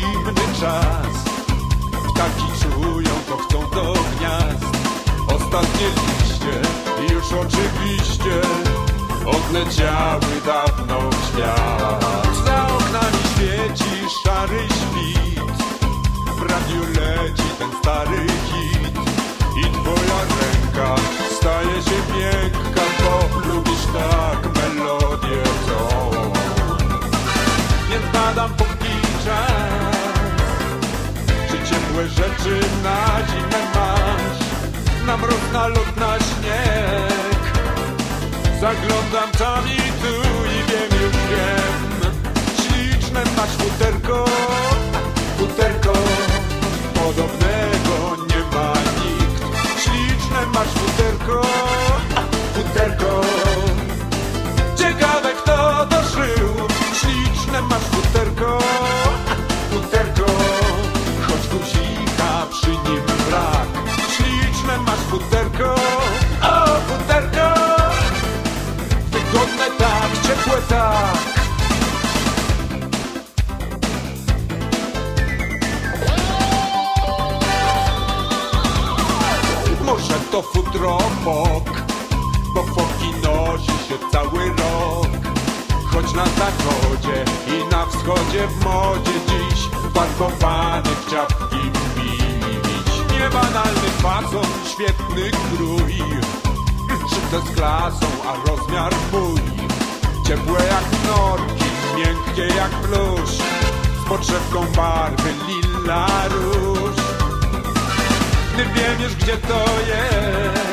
dziwny czas. Ptaki czują, to chcą do gniazd. Ostatnie liście, już oczywiście, odleciały dawno w świat. Za oknami świeci szary świt, w radiu leci ten stary hit. I twoja ręka staje się miękka, bo lubisz tak melodię tą. Więc badam póki czas, czy ciepłe rzeczy na zimę masz, na mróz, na lód, na śnieg. Zaglądam tam i tu i wiem, już wiem. Śliczne masz futerko, futerko, podobnego nie ma nikt. Śliczne masz futerko, futerko, ciekawe kto to szył. Śliczne masz futerko, futerko, choć guzika przy nim brak. Śliczne masz futerko, o futerko, wygodne tak, ciepłe tak. Może to futro fok, bo foki nosi się cały rok. Choć na zachodzie i na wschodzie w modzie dziś farbowanych czapki pić. Niebanalny fason, świetny krój, czyste z klasą, a rozmiar mój. Ciepłe jak norki, miękkie jak plusz, z podszewką barwy lila róż. Ty wiesz, gdzie to jest.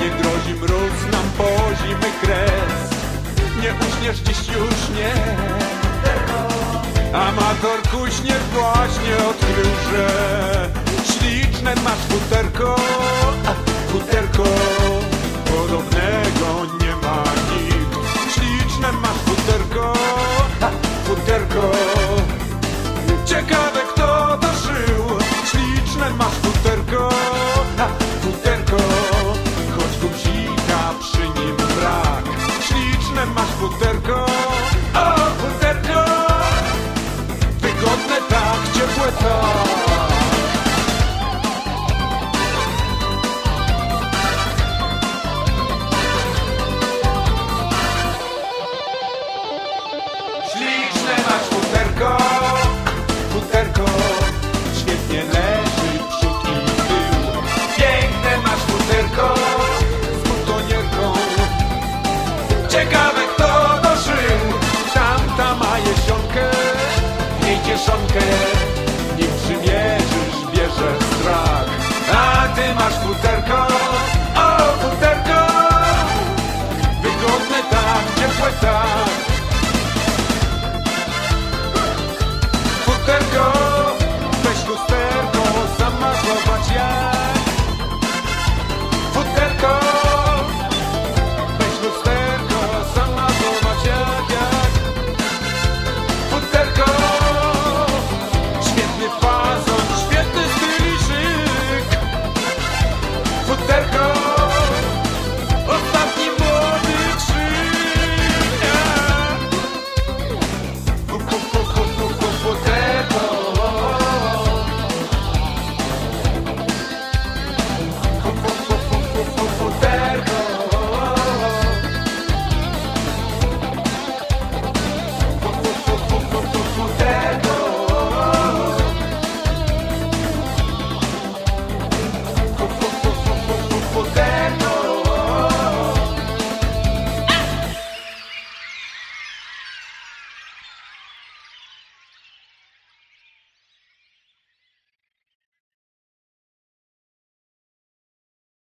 Nie grozi mróz nam po zimy kres. Nie uśniesz dziś już nie. Amator kuśnie właśnie odkrył, że śliczne masz futerko.